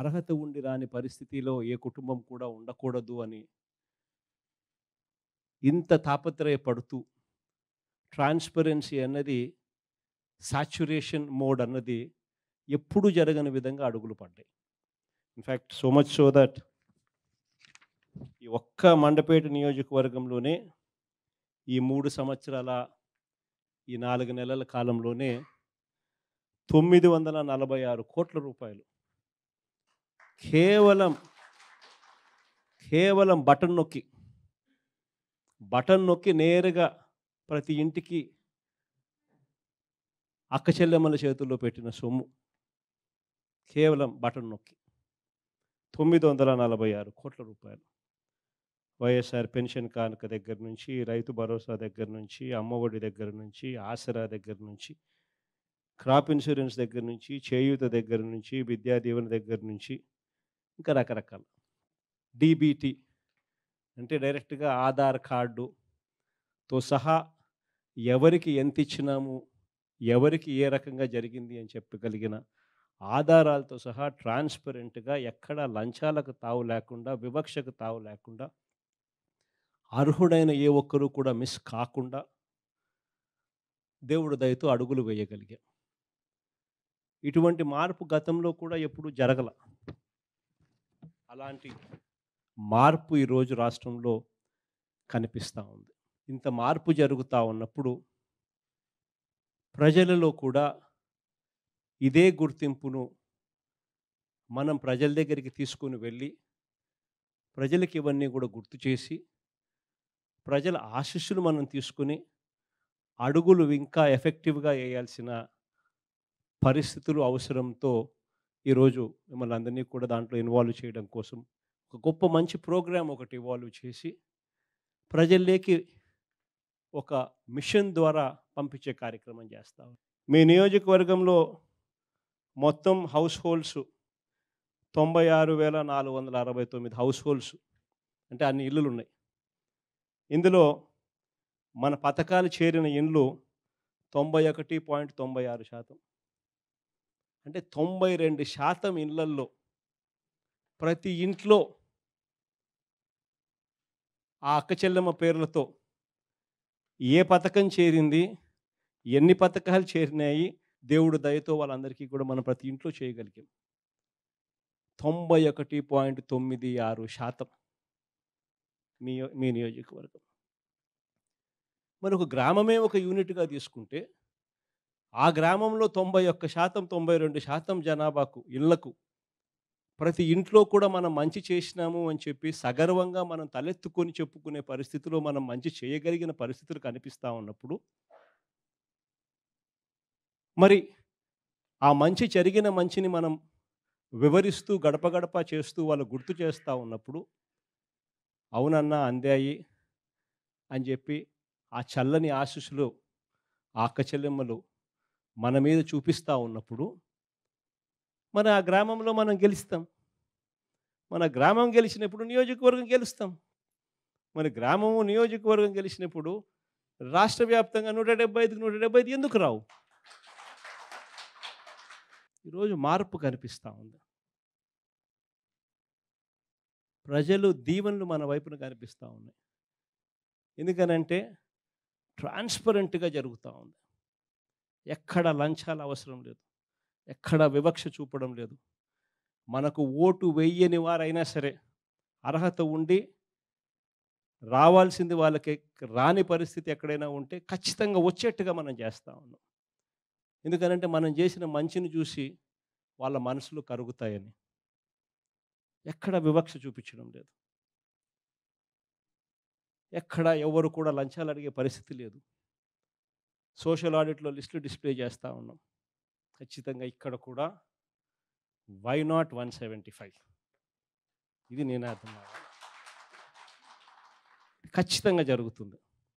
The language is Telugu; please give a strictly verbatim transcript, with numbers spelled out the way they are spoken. అర్హత ఉండి రాని పరిస్థితిలో ఏ కుటుంబం కూడా ఉండకూడదు అని ఇంత తాపత్రయపడుతూ ట్రాన్స్పరెన్సీ అన్నది సాచ్యురేషన్ మోడ్ అన్నది ఎప్పుడు జరగని విధంగా అడుగులు పడ్డాయి. In fact so much so that ఈ ఒక్క మండపేట నియోజకవర్గంలోనే ఈ మూడు సంవత్సరాల ఈ నాలుగు నెలల కాలంలోనే తొమ్మిది వందల నలభై ఆరు కోట్ల రూపాయలు కేవలం కేవలం బటన్ నొక్కి బటన్ నొక్కి నేరుగా ప్రతి ఇంటికి అక్క చెల్లెమ్మల చేతుల్లో పెట్టిన సొమ్ము కేవలం బటన్ నొక్కి తొమ్మిది వందల నలభై ఆరు కోట్ల రూపాయలు. వైఎస్ఆర్ పెన్షన్ కానుక దగ్గర నుంచి, రైతు భరోసా దగ్గర నుంచి, అమ్మఒడి దగ్గర నుంచి, ఆసరా దగ్గర నుంచి, క్రాప్ ఇన్సూరెన్స్ దగ్గర నుంచి, చేయూత దగ్గర నుంచి, విద్యా దీవెన దగ్గర నుంచి, ఇంకా రకరకాల డీబీటీ అంటే డైరెక్ట్గా ఆధార్ కార్డుతో సహా ఎవరికి ఎంత ఇచ్చినాము, ఎవరికి ఏ రకంగా జరిగింది అని చెప్పగలిగిన ఆధారాలతో సహా ట్రాన్స్పరెంట్గా ఎక్కడ లంచాలకు తావు లేకుండా, వివక్షకు తావు లేకుండా, అర్హుడైన ఏ ఒక్కరూ కూడా మిస్ కాకుండా దేవుడు దయతో అడుగులు వేయగలిగాం. ఇటువంటి మార్పు గతంలో కూడా ఎప్పుడు జరగల. అలాంటి మార్పు ఈరోజు రాష్ట్రంలో కనిపిస్తూ ఉంది. ఇంత మార్పు జరుగుతూ ఉన్నప్పుడు ప్రజలలో కూడా ఇదే గుర్తింపును మనం ప్రజల దగ్గరికి తీసుకుని వెళ్ళి ప్రజలకు ఇవన్నీ కూడా గుర్తు చేసి ప్రజల ఆశీస్సులు మనం తీసుకుని అడుగులు ఇంకా ఎఫెక్టివ్గా వేయాల్సిన పరిస్థితులు అవసరంతో ఈరోజు మిమ్మల్ని అందరినీ కూడా దాంట్లో ఇన్వాల్వ్ చేయడం కోసం ఒక గొప్ప మంచి ప్రోగ్రాం ఒకటి ఇన్వాల్వ్ చేసి ప్రజల్లోకి ఒక మిషన్ ద్వారా పంపించే కార్యక్రమం చేస్తాం. మీ నియోజకవర్గంలో మొత్తం హౌస్ హోల్డ్స్ తొంభై ఆరు వేల నాలుగు వందల అరవై తొమ్మిది హౌస్ హోల్డ్స్ అంటే అన్ని ఇళ్ళు ఉన్నాయి. ఇందులో మన పథకాలు చేరిన ఇండ్లు తొంభై ఒకటి పాయింట్ తొంభై ఆరు శాతం అంటే తొంభై రెండు శాతం ఇండ్లల్లో ప్రతి ఇంట్లో ఆ అక్క చెల్లెమ్మ పేర్లతో ఏ పథకం చేరింది, ఎన్ని పథకాలు చేరినాయి, దేవుడు దయతో వాళ్ళందరికీ కూడా మనం ప్రతి ఇంట్లో చేయగలిగాం. తొంభై ఒకటి పాయింట్ తొమ్మిది ఆరు శాతం మీ మీ నియోజకవర్గం. మరి ఒక గ్రామమే ఒక యూనిట్గా తీసుకుంటే ఆ గ్రామంలో తొంభై ఒక్క శాతం తొంభై రెండు శాతం జనాభాకు ఇళ్లకు ప్రతి ఇంట్లో కూడా మనం మంచి చేసినాము అని చెప్పి సగర్వంగా మనం తలెత్తుకొని చెప్పుకునే పరిస్థితిలో మనం మంచి చేయగలిగిన పరిస్థితులు కనిపిస్తూ ఉన్నప్పుడు మరి ఆ మంచి జరిగిన మంచిని మనం వివరిస్తూ గడప గడప చేస్తూ వాళ్ళు గుర్తు చేస్తూ ఉన్నప్పుడు అవునన్నా అందాయి అని చెప్పి ఆ చల్లని ఆశీస్సులు ఆ అక్క చెల్లెమ్మలు మన మీద చూపిస్తూ ఉన్నప్పుడు మన ఆ గ్రామంలో మనం గెలుస్తాం. మన గ్రామం గెలిచినప్పుడు నియోజకవర్గం గెలుస్తాం. మన గ్రామము నియోజకవర్గం గెలిచినప్పుడు రాష్ట్ర వ్యాప్తంగా నూట డెబ్బై ఐదుకు నూట డెబ్బై ఐదు ఎందుకు రావు? ఈరోజు మార్పు కనిపిస్తూ ఉంది. ప్రజలు దీవెనలు మన వైపున కనిపిస్తూ ఉన్నాయి. ఎందుకనంటే ట్రాన్స్పరెంట్గా జరుగుతూ ఉంది. ఎక్కడ లంచాల అవసరం లేదు, ఎక్కడ వివక్ష చూపడం లేదు. మనకు ఓటు వేయని వారైనా సరే అర్హత ఉండి రావాల్సింది వాళ్ళకి రాని పరిస్థితి ఎక్కడైనా ఉంటే ఖచ్చితంగా వచ్చేట్టుగా మనం చేస్తూ ఉన్నాం. ఎందుకనంటే మనం చేసిన మంచిని చూసి వాళ్ళ మనసులు కరుగుతాయని ఎక్కడ వివక్ష చూపించడం లేదు. ఎక్కడ ఎవరు కూడా లంచాలు అడిగే పరిస్థితి లేదు. సోషల్ ఆడిట్లో లిస్టులు డిస్ప్లే చేస్తూ ఉన్నాం. ఖచ్చితంగా ఇక్కడ కూడా why not one seventy five ఇది నేను అర్థం ఖచ్చితంగా జరుగుతుంది.